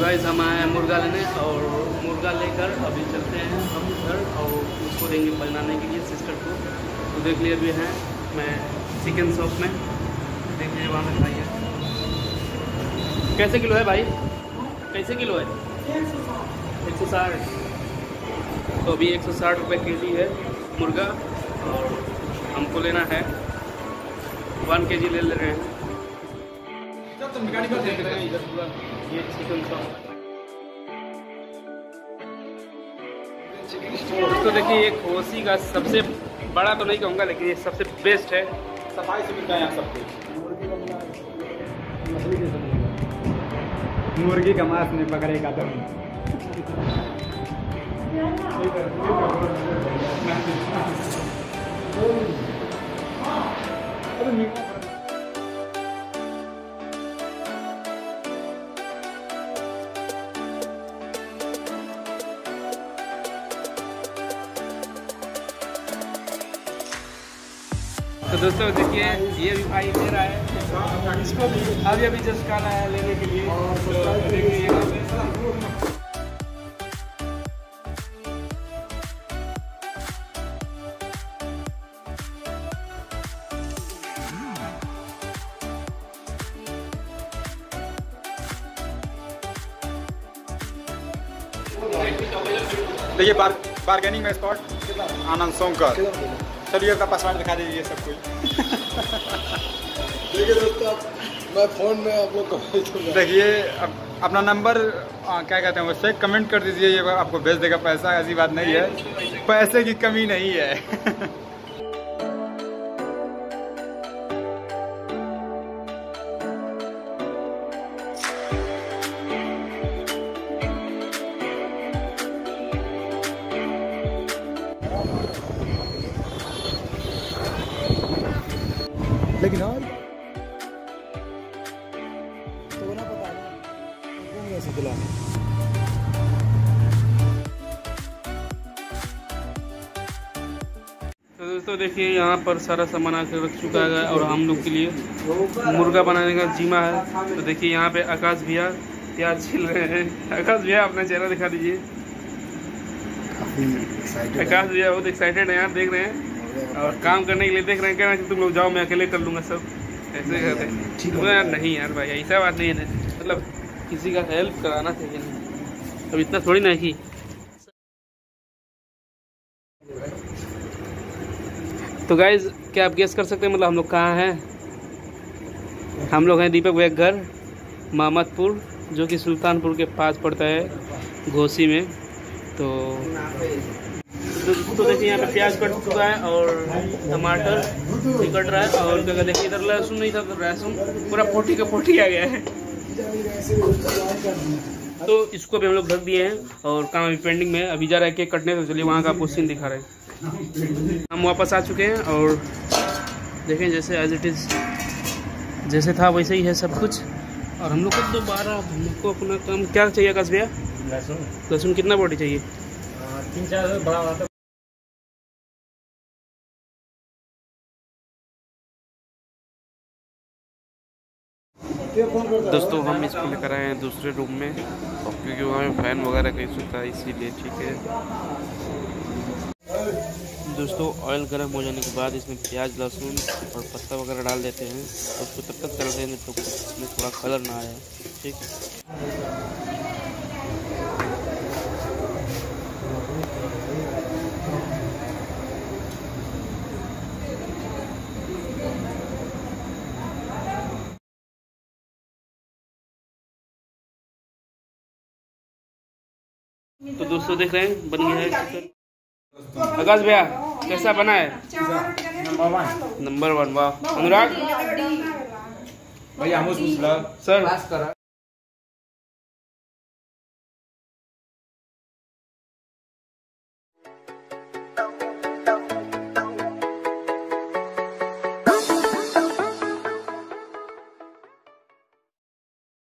Guys हम आए हैं मुर्गा लेने और मुर्गा लेकर अभी चलते हैं हम घर और उसको देंगे बनाने के लिए सिस्टर को। तो देख लिए अभी हैं मैं चिकन शॉप में, देख लिए वहाँ में खाइए। कैसे किलो है भाई, कैसे किलो है? 160। तो अभी 160 रुपये केजी है मुर्गा और हमको लेना है 1 केजी ले ले रहे हैं। तो गाड़ी पर देख रहे हैं इधर पूरा ये चिकन शॉप। तो देखिए ये खोसी का सबसे बड़ा तो नहीं कहूँगा लेकिन ये सबसे बेस्ट है, सफाई से मिलता है यहाँ सब कुछ। मुर्गी का मांस नहीं पकड़ेगा तो तो दोस्तों देखिए ये भी भाई ले रहा है, इसको भी अभी जस्ट कॉल आया लेने के लिए। तो देखिए देखिए बार्गेनिंग में स्पॉट आनंद सोनकर। चलिए अपना पासवर्ड दिखा दीजिए सब कुछ। देखिए दोस्तों मैं फ़ोन में आप लोग को देखिए अपना नंबर क्या कहते हैं उससे कमेंट कर दीजिए, ये आपको भेज देगा पैसा। ऐसी बात नहीं है, पैसे की कमी नहीं है। लेकिन और तो ना पता है ऐसे दिला। तो दोस्तों देखिए यहाँ पर सारा सामान आकर रख चुका है और हम लोग के लिए मुर्गा बनाने का जिम्मा है। तो देखिए यहाँ पे आकाश भैया प्याज छील रहे हैं। आकाश भैया अपना चेहरा दिखा दीजिए। आकाश भैया बहुत एक्साइटेड है यार, देख रहे हैं और काम करने के लिए देख रहे हैं, कह रहे हैं कि तुम लोग जाओ मैं अकेले कर लूँगा सब। ऐसे कहते हैं ठीक है यार, नहीं यार भाई ऐसा बात नहीं है, मतलब किसी का हेल्प कराना चाहिए, अब इतना थोड़ी ना कि। तो गाइज क्या आप गेस कर सकते हैं मतलब हम लोग कहाँ हैं? हम लोग हैं दीपक भैया घर मामदपुर, जो कि सुल्तानपुर के पास पड़ता है घोसी में। तो देखिए यहाँ पे प्याज कट चुका है और टमाटर भी कट रहा है और क्या देखिए इधर लहसुन नहीं था, लहसुन पूरा पोटी का पोटी आ गया है। तो इसको भी हम लोग ढक दिए हैं और काम अभी पेंडिंग में, अभी जा रहा है केक कटने। तो चलिए वहाँ का आपको सीन दिखा रहे हैं। हम वापस आ चुके हैं और देखें जैसे एज इट इज़ जैसे था वैसे ही है सब कुछ। और हम लोग को दोबारा हमको अपना काम क्या चाहिए आकाश भैया? लहसुन कितना पोटी चाहिए? 3-4 बड़ा। दोस्तों हम इसको लेकर आए हैं दूसरे रूम में और क्योंकि वहाँ पे फैन वगैरह कहीं सोता है इसीलिए ठीक है। दोस्तों ऑयल गर्म हो जाने के बाद इसमें प्याज लहसुन और पत्ता वगैरह डाल देते हैं और उसको तब तक चलते हैं तो इसमें थोड़ा कलर ना आए। ठीक तो दोस्तों देख रहे हैं बन गया है। आकाश भैया कैसा बना है? नंबर 1। वाह अनुराग भैया सर